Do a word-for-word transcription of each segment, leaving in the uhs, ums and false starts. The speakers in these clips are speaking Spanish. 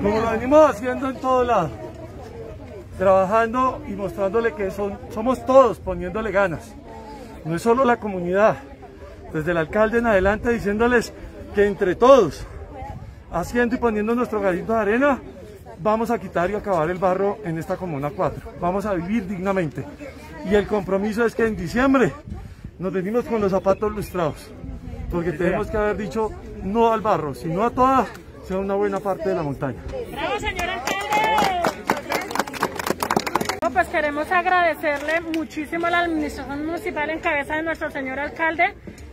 Como lo venimos haciendo en todos lados, trabajando y mostrándole que son, somos todos, poniéndole ganas. No es solo la comunidad, desde el alcalde en adelante diciéndoles que entre todos, haciendo y poniendo nuestro granito de arena, vamos a quitar y acabar el barro en esta Comuna cuatro. Vamos a vivir dignamente. Y el compromiso es que en diciembre nos venimos con los zapatos lustrados, porque tenemos que haber dicho no al barro, sino a toda, sea una buena parte de la montaña. ¡Bravo, señor alcalde! No, pues queremos agradecerle muchísimo a la administración municipal en cabeza de nuestro señor alcalde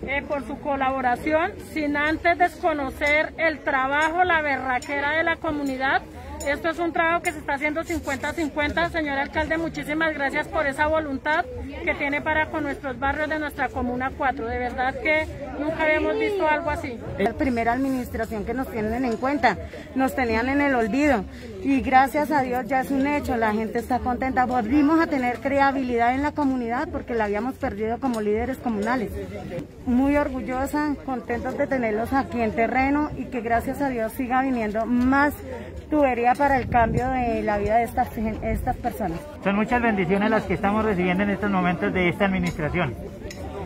eh, por su colaboración, sin antes desconocer el trabajo, la berraquera de la comunidad. Esto es un trabajo que se está haciendo cincuenta a cincuenta. Señor alcalde, muchísimas gracias por esa voluntad que tiene para con nuestros barrios de nuestra Comuna cuatro. De verdad que nunca habíamos visto algo así. La primera administración que nos tienen en cuenta, nos tenían en el olvido. Y gracias a Dios ya es un hecho, la gente está contenta. Volvimos a tener credibilidad en la comunidad porque la habíamos perdido como líderes comunales. Muy orgullosa, contentos de tenerlos aquí en terreno y que gracias a Dios siga viniendo más tuberías para el cambio de la vida de estas, estas personas. Son muchas bendiciones las que estamos recibiendo en estos momentos de esta administración.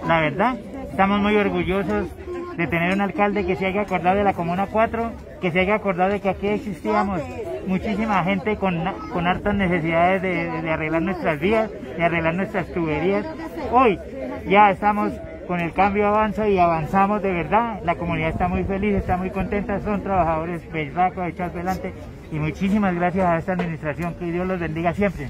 La verdad, estamos muy orgullosos de tener un alcalde que se haya acordado de la Comuna cuatro, que se haya acordado de que aquí existíamos muchísima gente con, con hartas necesidades de, de arreglar nuestras vías, de arreglar nuestras tuberías. Hoy ya estamos con el cambio avanza y avanzamos de verdad. La comunidad está muy feliz, está muy contenta, son trabajadores berracos, echados adelante. Y muchísimas gracias a esta administración, que Dios los bendiga siempre.